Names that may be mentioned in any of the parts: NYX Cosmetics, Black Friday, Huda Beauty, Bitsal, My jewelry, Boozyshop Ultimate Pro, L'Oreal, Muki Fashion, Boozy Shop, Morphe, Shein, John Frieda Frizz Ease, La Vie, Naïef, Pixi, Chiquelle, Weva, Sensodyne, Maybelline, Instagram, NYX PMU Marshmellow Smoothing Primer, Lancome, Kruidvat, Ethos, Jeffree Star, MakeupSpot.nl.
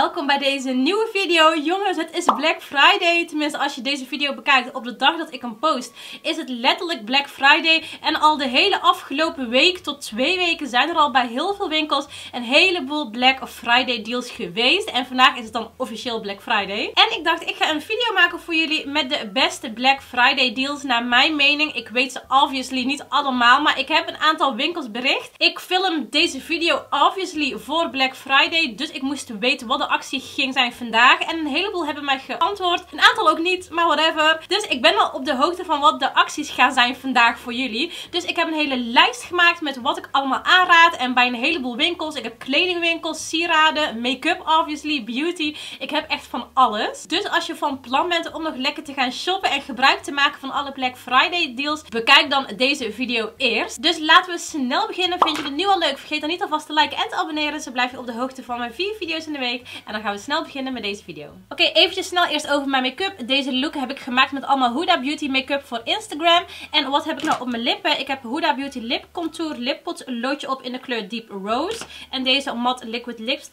welkom bij deze nieuwe video. Jongens, het is Black Friday. Tenminste, als je deze video bekijkt op de dag dat ik hem post, is het letterlijk Black Friday. En al de hele afgelopen week tot 2 weken zijn er al bij heel veel winkels een heleboel Black Friday deals geweest. En vandaag is het dan officieel Black Friday. En ik dacht, ik ga een video maken voor jullie met de beste Black Friday deals naar mijn mening. Ik weet ze obviously niet allemaal, maar ik heb een aantal winkels bericht. Ik film deze video obviously voor Black Friday, dus ik moest weten wat de actie ging zijn vandaag. En een heleboel hebben mij geantwoord. Een aantal ook niet, maar whatever. Dus ik ben wel op de hoogte van wat de acties gaan zijn vandaag voor jullie. Dus ik heb een hele lijst gemaakt met wat ik allemaal aanraad. En bij een heleboel winkels. Ik heb kledingwinkels, sieraden, make-up obviously, beauty. Ik heb echt van alles. Dus als je van plan bent om nog lekker te gaan shoppen en gebruik te maken van alle Black Friday deals, bekijk dan deze video eerst. Dus laten we snel beginnen. Vind je het nu al leuk? Vergeet dan niet alvast te liken en te abonneren. Zo blijf je op de hoogte van mijn 4 video's in de week. En dan gaan we snel beginnen met deze video. Oké, eventjes snel eerst over mijn make-up. Deze look heb ik gemaakt met allemaal Huda Beauty make-up voor Instagram. En wat heb ik nou op mijn lippen? Ik heb Huda Beauty Lip Contour Lippot loodje op in de kleur Deep Rose. En deze matte liquid lips...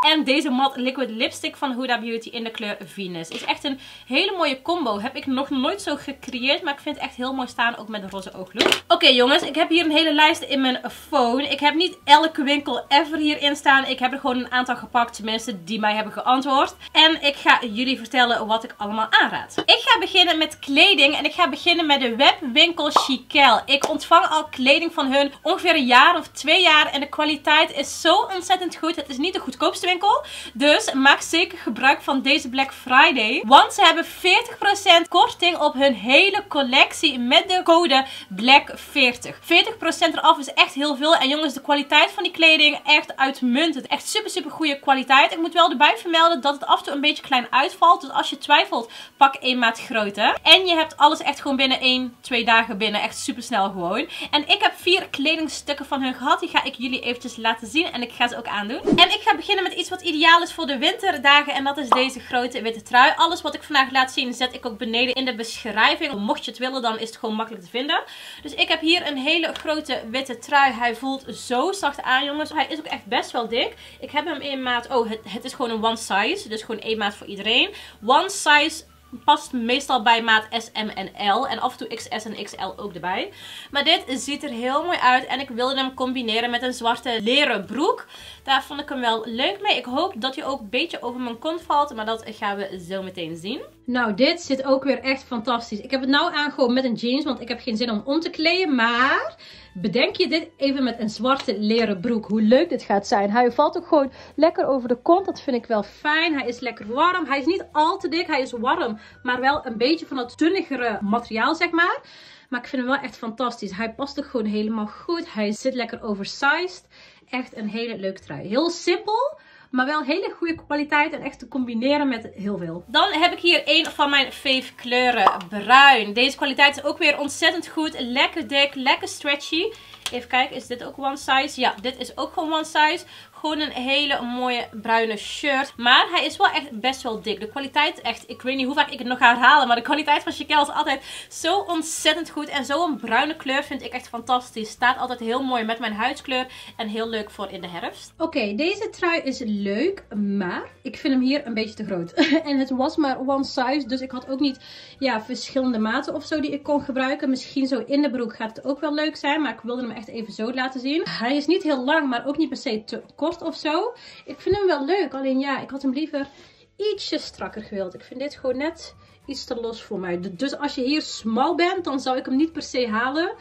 En deze matte liquid lipstick van Huda Beauty in de kleur Venus. Is echt een hele mooie combo. Heb ik nog nooit zo gecreëerd. Maar ik vind het echt heel mooi staan. Ook met een roze ooglook. Oké, jongens. Ik heb hier een hele lijst in mijn phone. Ik heb niet elke winkel ever hierin staan. Ik heb er gewoon een aantal gepakt. Tenminste, die mij hebben geantwoord. En ik ga jullie vertellen wat ik allemaal aanraad. Ik ga beginnen met kleding. En ik ga beginnen met de webwinkel Chiquelle. Ik ontvang al kleding van hun ongeveer een jaar of 2 jaar. En de kwaliteit is zo ontzettend goed. Het is niet de goedkoopste winkel. Dus maak zeker gebruik van deze Black Friday. Want ze hebben 40% korting op hun hele collectie met de code BLACK40. 40% eraf is echt heel veel. En jongens, de kwaliteit van die kleding echt uitmuntend. Echt super super goede kwaliteit. Ik moet wel erbij vermelden dat het af en toe een beetje klein uitvalt. Dus als je twijfelt, pak 1 maat groter. En je hebt alles echt gewoon binnen 1-2 dagen binnen. Echt super snel gewoon. En ik heb 4 kledingstukken van hun gehad. Die ga ik jullie eventjes laten zien. En ik ga ze ook aandoen. En ik ga beginnen met iets wat ideaal is voor de winterdagen. En dat is deze grote witte trui. Alles wat ik vandaag laat zien zet ik ook beneden in de beschrijving. Mocht je het willen, dan is het gewoon makkelijk te vinden. Dus ik heb hier een hele grote witte trui. Hij voelt zo zacht aan, jongens. Hij is ook echt best wel dik. Ik heb hem in maat... Oh, het is gewoon een one size. Dus gewoon 1 maat voor iedereen. One size... Past meestal bij maat S, M en L. En af en toe XS en XL ook erbij. Maar dit ziet er heel mooi uit. En ik wilde hem combineren met een zwarte leren broek. Daar vond ik hem wel leuk mee. Ik hoop dat hij ook een beetje over mijn kont valt. Maar dat gaan we zo meteen zien. Nou, dit zit ook weer echt fantastisch. Ik heb het nou aangehouden met een jeans. Want ik heb geen zin om te kleden. Maar... bedenk je dit even met een zwarte leren broek. Hoe leuk dit gaat zijn. Hij valt ook gewoon lekker over de kont. Dat vind ik wel fijn. Hij is lekker warm. Hij is niet al te dik. Hij is warm. Maar wel een beetje van dat dunnigere materiaal, zeg maar. Maar ik vind hem wel echt fantastisch. Hij past ook gewoon helemaal goed. Hij zit lekker oversized. Echt een hele leuke trui. Heel simpel. Maar wel hele goede kwaliteit en echt te combineren met heel veel. Dan heb ik hier een van mijn fave kleuren. Bruin. Deze kwaliteit is ook weer ontzettend goed. Lekker dik, lekker stretchy. Even kijken, is dit ook one size? Ja, dit is ook gewoon one size. Gewoon een hele mooie bruine shirt. Maar hij is wel echt best wel dik. De kwaliteit echt, ik weet niet hoe vaak ik het nog ga herhalen. Maar de kwaliteit van Chiquelle is altijd zo ontzettend goed. En zo'n bruine kleur vind ik echt fantastisch. Staat altijd heel mooi met mijn huidskleur. En heel leuk voor in de herfst. Oké, deze trui is leuk. Maar ik vind hem hier een beetje te groot. En het was maar one size. Dus ik had ook niet verschillende maten of zo die ik kon gebruiken. Misschien zo in de broek gaat het ook wel leuk zijn. Maar ik wilde hem echt even zo laten zien. Hij is niet heel lang, maar ook niet per se te kort of zo. Ik vind hem wel leuk. Alleen ja, ik had hem liever ietsje strakker gewild. Ik vind dit gewoon net iets te los voor mij. Dus als je hier smal bent, dan zou ik hem niet per se halen.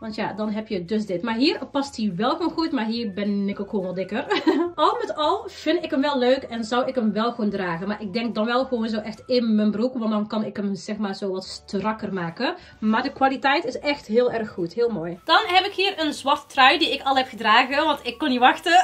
Want ja, dan heb je dus dit. Maar hier past hij wel gewoon goed. Maar hier ben ik ook gewoon wel dikker. Al met al vind ik hem wel leuk. En zou ik hem wel gewoon dragen. Maar ik denk dan wel gewoon zo echt in mijn broek. Want dan kan ik hem zeg maar zo wat strakker maken. Maar de kwaliteit is echt heel erg goed. Heel mooi. Dan heb ik hier een zwarte trui die ik al heb gedragen. Want ik kon niet wachten.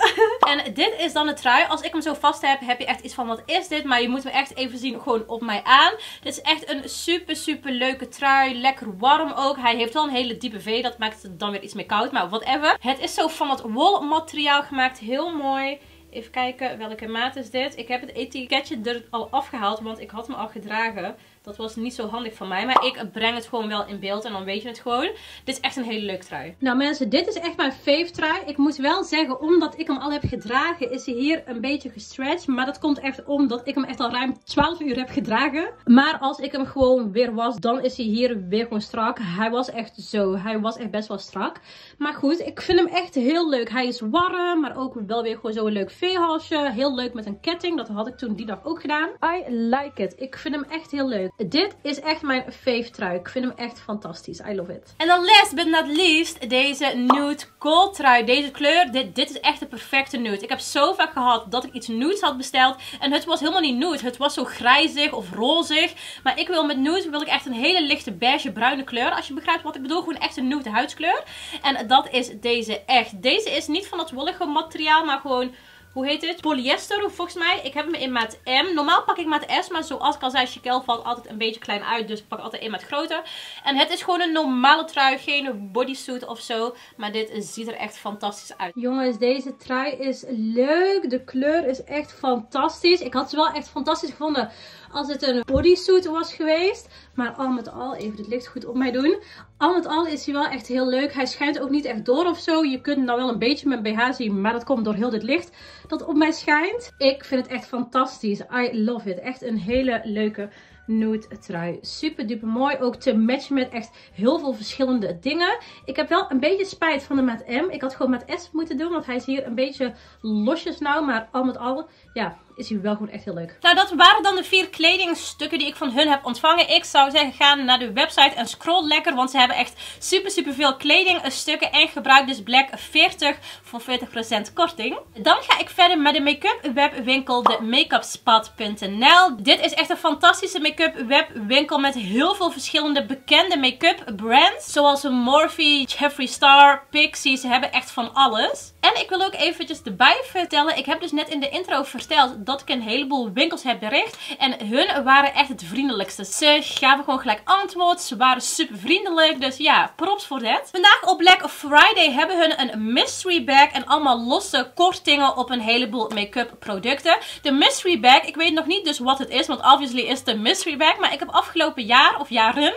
En dit is dan de trui. Als ik hem zo vast heb je echt iets van wat is dit? Maar je moet hem echt even zien gewoon op mij aan. Dit is echt een super super leuke trui. Lekker warm ook. Hij heeft wel een hele diepe V. Dat maakt het dan weer iets meer koud, maar whatever. Het is zo van het wolmateriaal gemaakt. Heel mooi. Even kijken, welke maat is dit? Ik heb het etiketje er al afgehaald, want ik had hem al gedragen. Dat was niet zo handig van mij. Maar ik breng het gewoon wel in beeld. En dan weet je het gewoon. Dit is echt een hele leuke trui. Nou mensen, dit is echt mijn fave trui. Ik moet wel zeggen, omdat ik hem al heb gedragen, is hij hier een beetje gestretched. Maar dat komt echt omdat ik hem echt al ruim 12 uur heb gedragen. Maar als ik hem gewoon weer was, dan is hij hier weer gewoon strak. Hij was echt zo. Hij was echt best wel strak. Maar goed, ik vind hem echt heel leuk. Hij is warm, maar ook wel weer gewoon zo'n leuk veehalsje. Heel leuk met een ketting. Dat had ik toen die dag ook gedaan. I like it. Ik vind hem echt heel leuk. Dit is echt mijn fave trui. Ik vind hem echt fantastisch. I love it. En dan last but not least, deze nude gold trui. Deze kleur, dit is echt de perfecte nude. Ik heb zo vaak gehad dat ik iets nudes had besteld. En het was helemaal niet nude. Het was zo grijzig of rozig. Maar ik wil met nude wil ik echt een hele lichte beige bruine kleur. Als je begrijpt wat ik bedoel. Gewoon echt een nude huidskleur. En dat is deze echt. Deze is niet van dat wollige materiaal, maar gewoon... Hoe heet dit? Polyester volgens mij. Ik heb hem in maat M. Normaal pak ik maat S. Maar zoals ik al zei, Chiquelle valt altijd een beetje klein uit. Dus ik pak altijd in maat groter. En het is gewoon een normale trui. Geen bodysuit of zo. Maar dit ziet er echt fantastisch uit. Jongens, deze trui is leuk. De kleur is echt fantastisch. Ik had ze wel echt fantastisch gevonden als het een bodysuit was geweest. Maar al met al, even het licht goed op mij doen. Al met al is hij wel echt heel leuk. Hij schijnt ook niet echt door of zo. Je kunt hem dan wel een beetje met BH zien. Maar dat komt door heel dit licht dat op mij schijnt. Ik vind het echt fantastisch. I love it. Echt een hele leuke nude trui. Super duper mooi. Ook te matchen met echt heel veel verschillende dingen. Ik heb wel een beetje spijt van de maat M. Ik had gewoon maat S moeten doen. Want hij is hier een beetje losjes nou. Maar al met al, ja... is hij wel gewoon echt heel leuk. Nou, dat waren dan de 4 kledingstukken die ik van hun heb ontvangen. Ik zou zeggen, ga naar de website en scroll lekker. Want ze hebben echt super veel kledingstukken. En gebruik dus Black 40 voor 40% korting. Dan ga ik verder met de make-up webwinkel, de MakeupSpot.nl. Dit is echt een fantastische make-up webwinkel met heel veel verschillende bekende make-up brands. Zoals Morphe, Jeffree Star, Pixi. Ze hebben echt van alles. En ik wil ook eventjes erbij vertellen. Ik heb dus net in de intro verteld dat ik een heleboel winkels heb bericht. En hun waren echt het vriendelijkste. Ze gaven gewoon gelijk antwoord. Ze waren super vriendelijk. Dus ja, props voor dat. Vandaag op Black Friday hebben hun een mystery bag. En allemaal losse kortingen op een heleboel make-up producten. De mystery bag, ik weet nog niet dus wat het is. Want obviously is het een mystery bag. Maar ik heb afgelopen jaar of jaren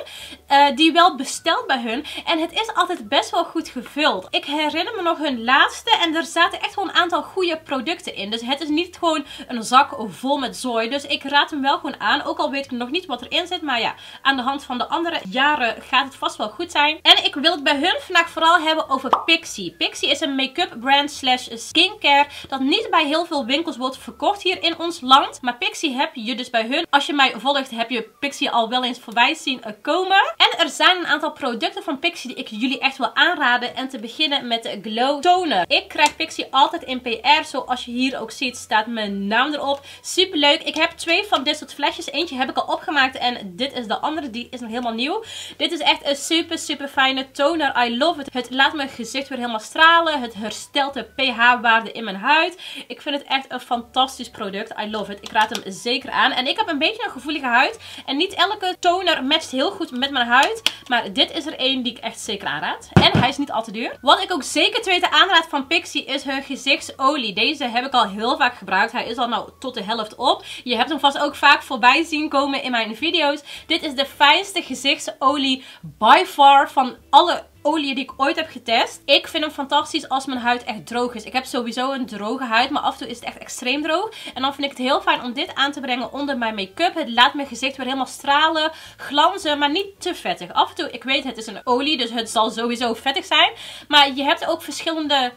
die wel besteld bij hun. En het is altijd best wel goed gevuld. Ik herinner me nog hun laatste. En er zaten echt wel een aantal goede producten in. Dus het is niet gewoon een zak vol met zooi. Dus ik raad hem wel gewoon aan. Ook al weet ik nog niet wat erin zit. Maar ja, aan de hand van de andere jaren gaat het vast wel goed zijn. En ik wil het bij hun vandaag vooral hebben over Pixi. Pixi is een make-up brand slash skincare. Dat niet bij heel veel winkels wordt verkocht hier in ons land. Maar Pixi heb je dus bij hun. Als je mij volgt heb je Pixi al wel eens voorbij zien komen. En er zijn een aantal producten van Pixi die ik jullie echt wil aanraden. En te beginnen met de Glow Toner. Ik krijg Pixi altijd in PR. Zoals je hier ook ziet staat mijn naam erop. Super leuk. Ik heb 2 van dit soort flesjes. Eentje heb ik al opgemaakt. En dit is de andere. Die is nog helemaal nieuw. Dit is echt een super fijne toner. I love it. Het laat mijn gezicht weer helemaal stralen. Het herstelt de pH-waarde in mijn huid. Ik vind het echt een fantastisch product. I love it. Ik raad hem zeker aan. En ik heb een beetje een gevoelige huid. En niet elke toner matcht heel goed met mijn huid. Maar dit is er één die ik echt zeker aanraad. En hij is niet al te duur. Wat ik ook zeker te weten aanraad van Pixi is hun gezichtsolie. Deze heb ik al heel vaak gebruikt. Hij is al nou tot de helft op. Je hebt hem vast ook vaak voorbij zien komen in mijn video's. Dit is de fijnste gezichtsolie by far van alle olie die ik ooit heb getest. Ik vind hem fantastisch als mijn huid echt droog is. Ik heb sowieso een droge huid, maar af en toe is het echt extreem droog. En dan vind ik het heel fijn om dit aan te brengen onder mijn make-up. Het laat mijn gezicht weer helemaal stralen, glanzen, maar niet te vettig. Af en toe, ik weet het is een olie, dus het zal sowieso vettig zijn. Maar je hebt ook verschillende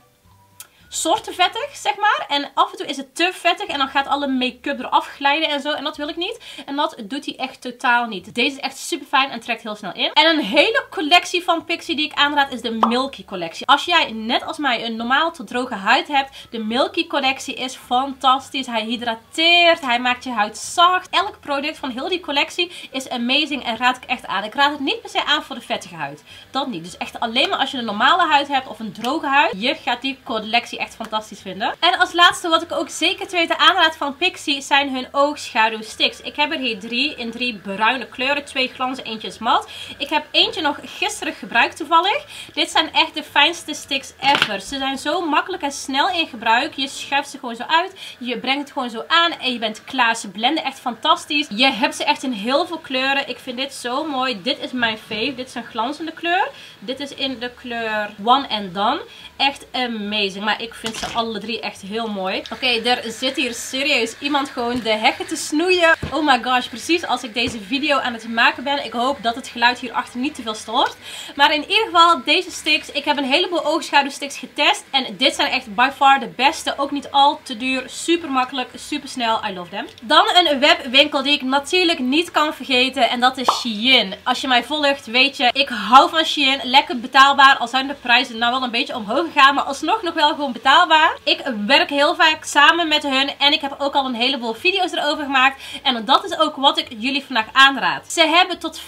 soorten vettig, zeg maar. En af en toe is het te vettig. En dan gaat alle make-up eraf glijden en zo. En dat wil ik niet. En dat doet hij echt totaal niet. Deze is echt super fijn en trekt heel snel in. En een hele collectie van Pixi die ik aanraad is de Milky collectie. Als jij net als mij een normaal tot droge huid hebt. De Milky collectie is fantastisch. Hij hydrateert. Hij maakt je huid zacht. Elk product van heel die collectie is amazing. En raad ik echt aan. Ik raad het niet per se aan voor de vettige huid. Dat niet. Dus echt alleen maar als je een normale huid hebt of een droge huid. Je gaat die collectie echt fantastisch vinden. En als laatste wat ik ook zeker te weten aanraad van Pixi zijn hun oogschaduwsticks. Ik heb er hier drie in drie bruine kleuren. Twee glanzen, eentje is mat. Ik heb eentje nog gisteren gebruikt toevallig. Dit zijn echt de fijnste sticks ever. Ze zijn zo makkelijk en snel in gebruik. Je schuift ze gewoon zo uit. Je brengt het gewoon zo aan en je bent klaar. Ze blenden echt fantastisch. Je hebt ze echt in heel veel kleuren. Ik vind dit zo mooi. Dit is mijn fave. Dit is een glanzende kleur. Dit is in de kleur One and Done. Echt amazing. Maar ik vind ze alle drie echt heel mooi. Oké, er zit hier serieus iemand gewoon de hekken te snoeien. Oh my gosh, precies als ik deze video aan het maken ben. Ik hoop dat het geluid hierachter niet te veel stoort. Maar in ieder geval, deze sticks. Ik heb een heleboel oogschaduwsticks getest. En dit zijn echt by far de beste. Ook niet al te duur. Super makkelijk, super snel. I love them. Dan een webwinkel die ik natuurlijk niet kan vergeten. En dat is Shein. Als je mij volgt, weet je, ik hou van Shein. Lekker betaalbaar. Al zijn de prijzen nou wel een beetje omhoog gegaan. Maar alsnog nog wel gewoon betaalbaar. Ik werk heel vaak samen met hun. En ik heb ook al een heleboel video's erover gemaakt. En dat is ook wat ik jullie vandaag aanraad. Ze hebben tot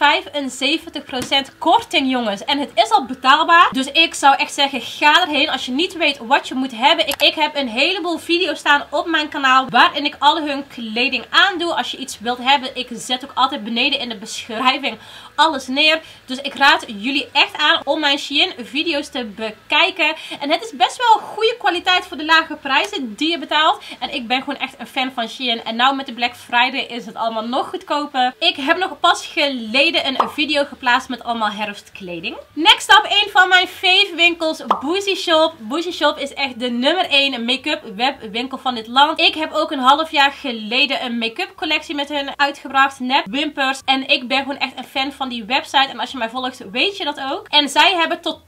75% korting, jongens. En het is al betaalbaar. Dus ik zou echt zeggen, ga erheen als je niet weet wat je moet hebben. Ik heb een heleboel video's staan op mijn kanaal waarin ik alle hun kleding aandoe. Als je iets wilt hebben, ik zet ook altijd beneden in de beschrijving alles neer. Dus ik raad jullie echt aan om mijn Shein video's te bekijken. En het is best wel goede kwaliteit voor de lage prijzen die je betaalt. En ik ben gewoon echt een fan van Shein. En nou met de Black Friday is het allemaal nog goedkoper. Ik heb nog pas geleden een video geplaatst met allemaal herfstkleding. Next up, een van mijn fave winkels, Boozy Shop. Boozy Shop is echt de nummer 1 make-up webwinkel van dit land. Ik heb ook een half jaar geleden een make-up collectie met hun uitgebracht. Nep wimpers. En ik ben gewoon echt een fan van die website. En als je mij volgt, weet je dat ook. En zij hebben tot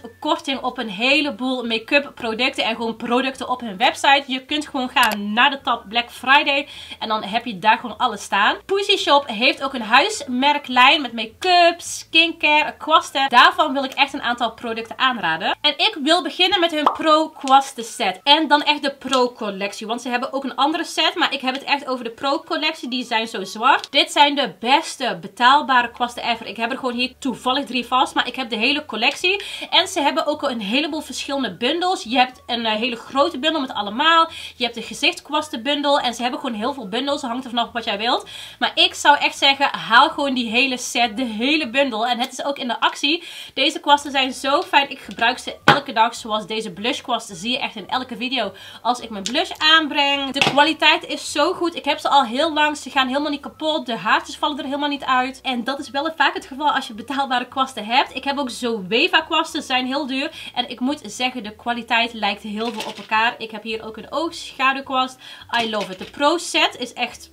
80% korting op een heleboel make-up producten. En gewoon producten op hun website. Je kunt gewoon gaan naar de tab Black Friday. En dan heb je daar gewoon alles staan. Boozy Shop heeft ook een huismerklijn met make-up, skincare, kwasten. Daarvan wil ik echt een aantal producten aanraden. En ik wil beginnen met hun Pro kwasten set. En dan echt de Pro collectie. Want ze hebben ook een andere set. Maar ik heb het echt over de Pro collectie. Die zijn zo zwart. Dit zijn de beste betaalbare kwasten ever. Ik heb er gewoon hier toevallig drie vast. Maar ik heb de hele collectie. En ze hebben ook een heleboel verschillende bundels. Je hebt een hele grote bundel met allemaal. Je hebt een gezichtskwastenbundel. En ze hebben gewoon heel veel bundels. Hangt er vanaf wat jij wilt. Maar ik zou echt zeggen, haal gewoon die hele set. De hele bundel. En het is ook in de actie. Deze kwasten zijn zo fijn. Ik gebruik ze elke dag. Zoals deze blushkwasten zie je echt in elke video. Als ik mijn blush aanbreng. De kwaliteit is zo goed. Ik heb ze al heel lang. Ze gaan helemaal niet kapot. De haartjes vallen er helemaal niet uit. En dat is wel vaak het geval als je betaalbare kwasten hebt. Ik heb ook zo Weva kwasten. Zijn heel duur. En ik moet zeggen, de kwaliteit lijkt heel veel op elkaar. Ik heb hier ook een oogschaduwkwast. I love it. De Pro set is echt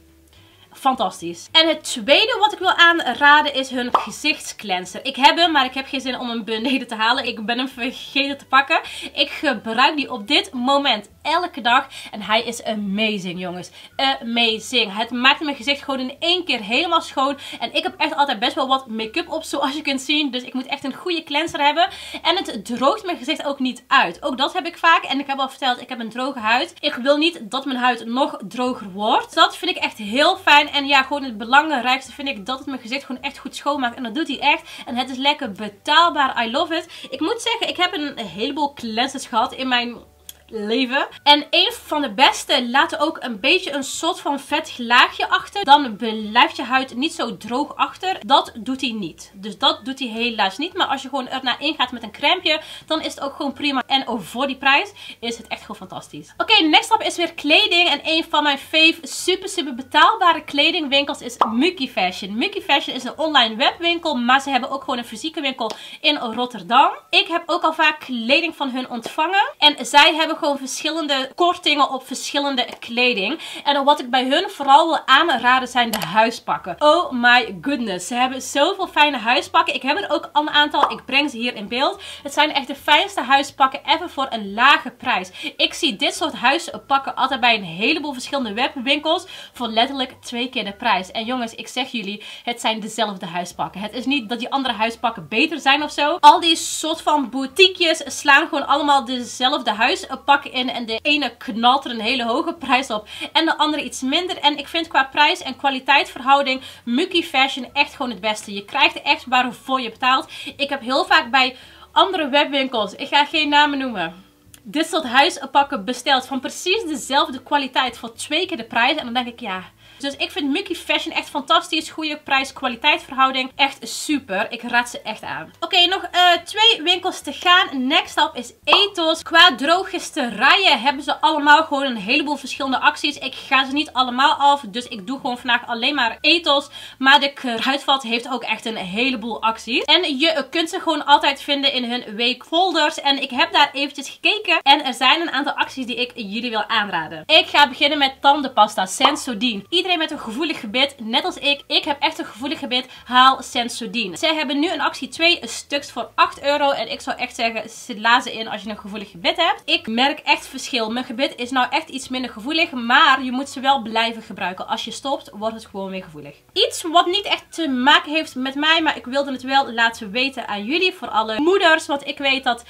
fantastisch. En het tweede wat ik wil aanraden is hun gezichtscleanser. Ik heb hem, maar ik heb geen zin om hem beneden te halen. Ik ben hem vergeten te pakken. Ik gebruik die op dit moment elke dag. En hij is amazing, jongens. Amazing. Het maakt mijn gezicht gewoon in één keer helemaal schoon. En ik heb echt altijd best wel wat make-up op, zoals je kunt zien. Dus ik moet echt een goede cleanser hebben. En het droogt mijn gezicht ook niet uit. Ook dat heb ik vaak. En ik heb al verteld, ik heb een droge huid. Ik wil niet dat mijn huid nog droger wordt. Dat vind ik echt heel fijn. En ja, gewoon het belangrijkste vind ik dat het mijn gezicht gewoon echt goed schoonmaakt. En dat doet hij echt. En het is lekker betaalbaar. I love it. Ik moet zeggen, ik heb een heleboel cleansers gehad in mijn leven. En een van de beste, laat er ook een beetje een soort van vettig laagje achter. Dan blijft je huid niet zo droog achter. Dat doet hij niet. Dus dat doet hij helaas niet. Maar als je gewoon erna ingaat met een crème, dan is het ook gewoon prima. En voor die prijs is het echt gewoon fantastisch. Oké, next up is weer kleding. En een van mijn fave super betaalbare kledingwinkels is Muki Fashion. Muki Fashion is een online webwinkel, maar ze hebben ook gewoon een fysieke winkel in Rotterdam. Ik heb ook al vaak kleding van hun ontvangen. En zij hebben gewoon verschillende kortingen op verschillende kleding. En wat ik bij hun vooral wil aanraden zijn de huispakken. Oh my goodness. Ze hebben zoveel fijne huispakken. Ik heb er ook een aantal. Ik breng ze hier in beeld. Het zijn echt de fijnste huispakken ever voor een lage prijs. Ik zie dit soort huispakken altijd bij een heleboel verschillende webwinkels voor letterlijk 2 keer de prijs. En jongens, ik zeg jullie, het zijn dezelfde huispakken. Het is niet dat die andere huispakken beter zijn of zo. Al die soort van boutiquejes slaan gewoon allemaal dezelfde huispakken in en de ene knalt er een hele hoge prijs op en de andere iets minder. En ik vind qua prijs en kwaliteitverhouding Muki Fashion echt gewoon het beste. Je krijgt echt waarvoor je betaalt. Ik heb heel vaak bij andere webwinkels, ik ga geen namen noemen, dit soort huispakken besteld van precies dezelfde kwaliteit voor 2 keer de prijs. En dan denk ik, ja... Dus ik vind Muki Fashion echt fantastisch. Goede prijs-kwaliteit verhouding. Echt super. Ik raad ze echt aan. Oké, nog 2 winkels te gaan. Next up is Ethos. Qua drogisterijen hebben ze allemaal gewoon een heleboel verschillende acties. Ik ga ze niet allemaal af. Dus ik doe gewoon vandaag alleen maar Ethos. Maar de Kruidvat heeft ook echt een heleboel acties. En je kunt ze gewoon altijd vinden in hun weekfolders. En ik heb daar eventjes gekeken. En er zijn een aantal acties die ik jullie wil aanraden. Ik ga beginnen met tandenpasta. Sensodyne. Iedereen met een gevoelig gebit, net als ik. Ik heb echt een gevoelig gebit. Haal Sensodyne. Zij hebben nu een actie 2 stuks voor €8. En ik zou echt zeggen, sla ze in als je een gevoelig gebit hebt. Ik merk echt verschil. Mijn gebit is nou echt iets minder gevoelig. Maar je moet ze wel blijven gebruiken. Als je stopt, wordt het gewoon weer gevoelig. Iets wat niet echt te maken heeft met mij. Maar ik wilde het wel laten weten aan jullie. Voor alle moeders. Want ik weet dat...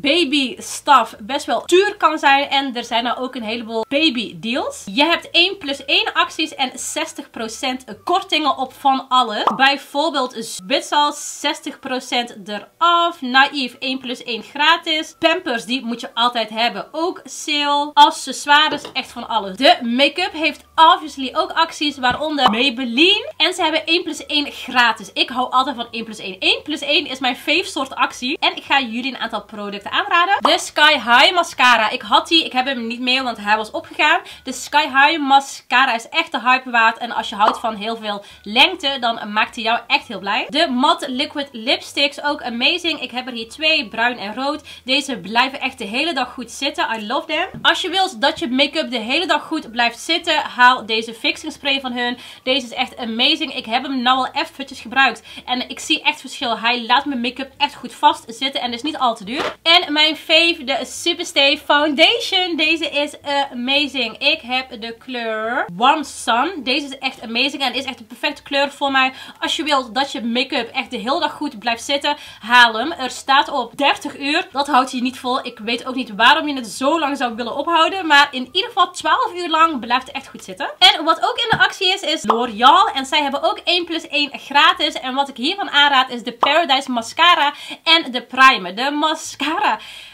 babystaf best wel duur kan zijn. En er zijn nou ook een heleboel babydeals. Je hebt 1+1 acties en 60% kortingen op van alles. Bijvoorbeeld Bitsal 60% eraf. Naïef 1+1 gratis. Pampers, die moet je altijd hebben. Ook sale. Accessoires, echt van alles. De make-up heeft obviously ook acties, waaronder Maybelline. En ze hebben 1+1 gratis. Ik hou altijd van 1+1. 1+1 is mijn fave soort actie. En ik ga jullie een aantal producten aanraden. De Sky High mascara. Ik had die. Ik heb hem niet meer, want hij was opgegaan. De Sky High mascara is echt de hype waard. En als je houdt van heel veel lengte, dan maakt hij jou echt heel blij. De matte liquid lipsticks. Ook amazing. Ik heb er hier 2. Bruin en rood. Deze blijven echt de hele dag goed zitten. I love them. Als je wilt dat je make-up de hele dag goed blijft zitten, haal deze fixing spray van hun. Deze is echt amazing. Ik heb hem nou al eventjes gebruikt. En ik zie echt verschil. Hij laat mijn make-up echt goed vastzitten. En is niet al te duur. En mijn fave, de Superstay Foundation. Deze is amazing. Ik heb de kleur Warm Sun. Deze is echt amazing en is echt de perfecte kleur voor mij. Als je wilt dat je make-up echt de hele dag goed blijft zitten, haal hem. Er staat op 30 uur. Dat houdt je niet vol. Ik weet ook niet waarom je het zo lang zou willen ophouden. Maar in ieder geval 12 uur lang blijft het echt goed zitten. En wat ook in de actie is L'Oreal. En zij hebben ook 1+1 gratis. En wat ik hiervan aanraad is de Paradise Mascara en de primer. De mascara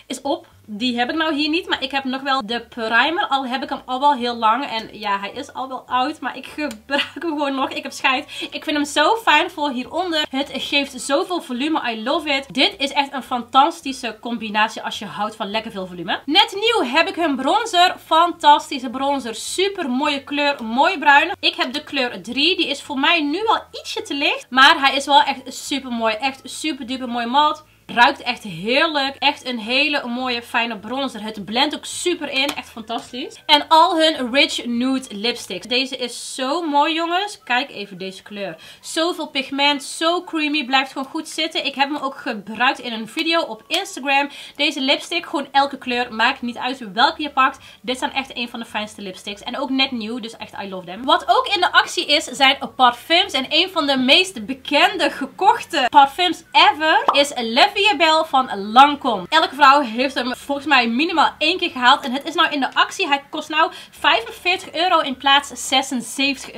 is op. Die heb ik nou hier niet, maar ik heb nog wel de primer. Al heb ik hem al wel heel lang. En ja, hij is al wel oud, maar ik gebruik hem gewoon nog. Ik heb scheid. Ik vind hem zo fijn voor hieronder. Het geeft zoveel volume. I love it. Dit is echt een fantastische combinatie als je houdt van lekker veel volume. Net nieuw heb ik hun bronzer. Fantastische bronzer. Super mooie kleur. Mooi bruin. Ik heb de kleur 3. Die is voor mij nu wel ietsje te licht. Maar hij is wel echt super mooi. Echt super duper mooi matt. Ruikt echt heerlijk. Echt een hele mooie fijne bronzer. Het blendt ook super in. Echt fantastisch. En al hun Rich Nude lipsticks. Deze is zo mooi jongens. Kijk even deze kleur. Zoveel pigment. Zo creamy. Blijft gewoon goed zitten. Ik heb hem ook gebruikt in een video op Instagram. Deze lipstick. Gewoon elke kleur. Maakt niet uit welke je pakt. Dit zijn echt een van de fijnste lipsticks. En ook net nieuw. Dus echt I love them. Wat ook in de actie is zijn parfums. En een van de meest bekende gekochte parfums ever is La Vie van Lancome. Elke vrouw heeft hem volgens mij minimaal 1 keer gehaald. En het is nou in de actie. Hij kost nou €45 in plaats €76.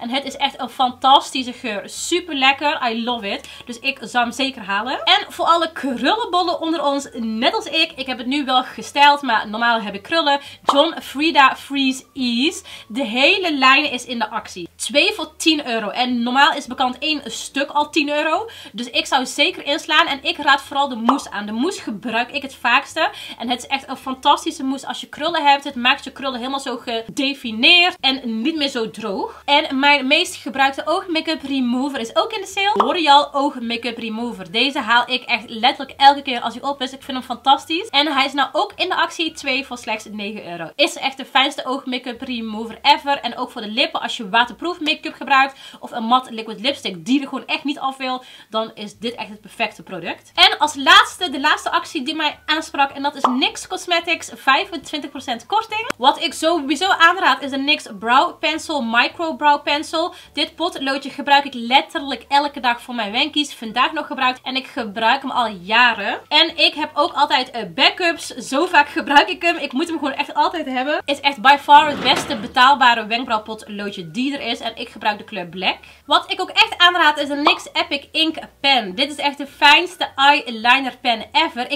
En het is echt een fantastische geur. Super lekker. I love it. Dus ik zou hem zeker halen. En voor alle krullenbollen onder ons. Net als ik. Ik heb het nu wel gestyled. Maar normaal heb ik krullen. John Frieda Freeze Ease. De hele lijn is in de actie. 2 voor €10. En normaal is bekend 1 stuk al €10. Dus ik zou zeker inslaan. En ik raad vooral de mousse aan. De mousse gebruik ik het vaakste. En het is echt een fantastische mousse als je krullen hebt. Het maakt je krullen helemaal zo gedefinieerd. En niet meer zo droog. En mijn meest gebruikte oog make-up remover is ook in de sale. L'Oreal oog make-up remover. Deze haal ik echt letterlijk elke keer als hij op is. Ik vind hem fantastisch. En hij is nou ook in de actie 2 voor slechts €9. Is echt de fijnste oog make-up remover ever. En ook voor de lippen. Als je waterproof make-up gebruikt. Of een matte liquid lipstick die er gewoon echt niet af wil. Dan is dit echt het perfecte product. En als laatste, de laatste actie die mij aansprak. En dat is NYX Cosmetics. 25% korting. Wat ik sowieso aanraad is de NYX Brow Pencil. Micro Brow Pencil. Dit potloodje gebruik ik letterlijk elke dag voor mijn wenkies. Vandaag nog gebruikt. En ik gebruik hem al jaren. En ik heb ook altijd backups. Zo vaak gebruik ik hem. Ik moet hem gewoon echt altijd hebben. Is echt by far het beste betaalbare wenkbrauwpotloodje die er is. En ik gebruik de kleur black. Wat ik ook echt aanraad is de NYX Epic Ink Pen. Dit is echt de fijnste eyeliner pen ever.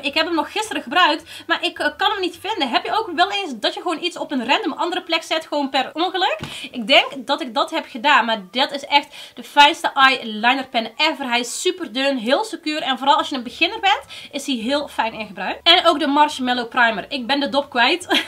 Ik heb hem nog gisteren gebruikt, maar ik kan hem niet vinden. Heb je ook wel eens dat je gewoon iets op een random andere plek zet, gewoon per ongeluk? Ik denk dat ik dat heb gedaan, maar dat is echt de fijnste eyeliner pen ever. Hij is super dun, heel secuur en vooral als je een beginner bent, is hij heel fijn in gebruik. En ook de Marshmallow Primer. Ik ben de dop kwijt,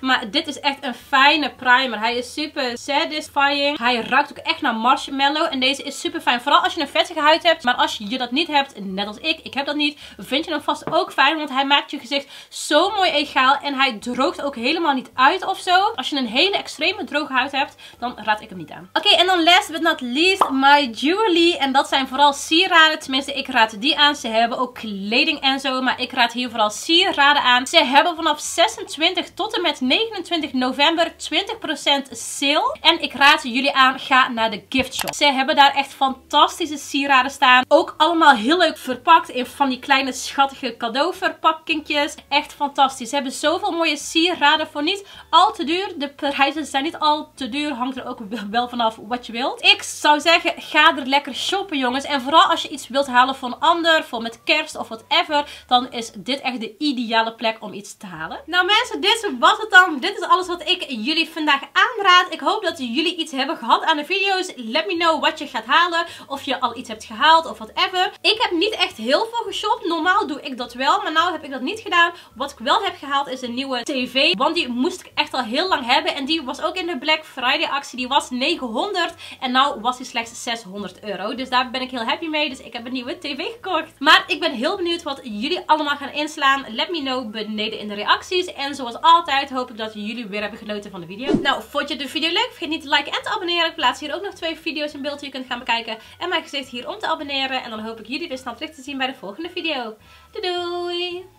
maar dit is echt een fijne primer. Hij is super satisfying. Hij ruikt ook echt naar marshmallow en deze is super fijn. Vooral als je een vettige huid hebt, maar als je dat niet hebt, net als ik heb dat niet, vind je hem vast ook fijn, want hij maakt je gezicht zo mooi egaal en hij droogt ook helemaal niet uit of zo. Als je een hele extreme droge huid hebt, dan raad ik hem niet aan. Oké, en dan last but not least, My Jewelry. En dat zijn vooral sieraden, tenminste ik raad die aan. Ze hebben ook kleding en zo, maar ik raad hier vooral sieraden aan. Ze hebben vanaf 26 tot en met 29 november 20% sale. En ik raad jullie aan, ga naar de gift shop. Ze hebben daar echt fantastische sieraden staan. Ook allemaal heel leuk verpakt in van die kleine schattige cadeauverpakkingjes. Echt fantastisch. Ze hebben zoveel mooie sieraden voor niet al te duur. De prijzen zijn niet al te duur. Hangt er ook wel vanaf wat je wilt. Ik zou zeggen, ga er lekker shoppen jongens. En vooral als je iets wilt halen voor een ander, voor met kerst of whatever, dan is dit echt de ideale plek om iets te halen. Nou mensen, dit was het dan. Dit is alles wat ik jullie vandaag aanraad. Ik hoop dat jullie iets hebben gehad aan de video's. Let me know wat je gaat halen. Of je al iets hebt gehaald of whatever. Ik heb niet echt heel veel geshopt. Normaal doe ik dat wel, maar nou heb ik dat niet gedaan. Wat ik wel heb gehaald is een nieuwe tv. Want die moest ik echt al heel lang hebben. En die was ook in de Black Friday actie. Die was 900. En nou was die slechts €600. Dus daar ben ik heel happy mee. Dus ik heb een nieuwe tv gekocht. Maar ik ben heel benieuwd wat jullie allemaal gaan inslaan. Let me know beneden in de reacties. En zoals altijd hoop ik dat jullie weer hebben genoten van de video. Nou, vond je de video leuk? Vergeet niet te liken en te abonneren. Ik plaats hier ook nog 2 video's in beeld die je kunt gaan bekijken. En mijn gezicht hier om te abonneren. En dan hoop ik jullie weer snel terug te zien bij de volgende video. Doei doei!